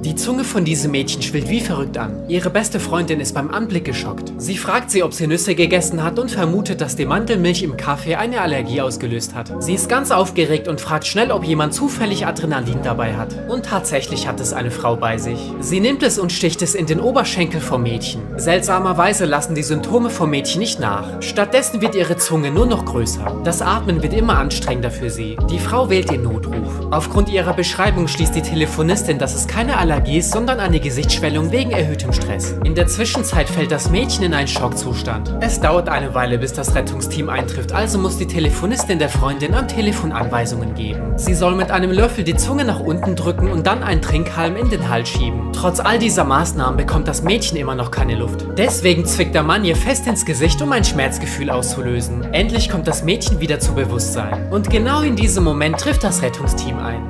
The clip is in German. Die Zunge von diesem Mädchen schwillt wie verrückt an. Ihre beste Freundin ist beim Anblick geschockt. Sie fragt sie, ob sie Nüsse gegessen hat und vermutet, dass die Mandelmilch im Kaffee eine Allergie ausgelöst hat. Sie ist ganz aufgeregt und fragt schnell, ob jemand zufällig Adrenalin dabei hat. Und tatsächlich hat es eine Frau bei sich. Sie nimmt es und sticht es in den Oberschenkel vom Mädchen. Seltsamerweise lassen die Symptome vom Mädchen nicht nach. Stattdessen wird ihre Zunge nur noch größer. Das Atmen wird immer anstrengender für sie. Die Frau wählt den Notruf. Aufgrund ihrer Beschreibung schließt die Telefonistin, dass es keine Allergie ist, sondern eine Gesichtsschwellung wegen erhöhtem Stress. In der Zwischenzeit fällt das Mädchen in einen Schockzustand. Es dauert eine Weile, bis das Rettungsteam eintrifft, also muss die Telefonistin der Freundin am Telefon Anweisungen geben. Sie soll mit einem Löffel die Zunge nach unten drücken und dann einen Trinkhalm in den Hals schieben. Trotz all dieser Maßnahmen bekommt das Mädchen immer noch keine Luft. Deswegen zwickt der Mann ihr fest ins Gesicht, um ein Schmerzgefühl auszulösen. Endlich kommt das Mädchen wieder zu Bewusstsein. Und genau in diesem Moment trifft das Rettungsteam ein.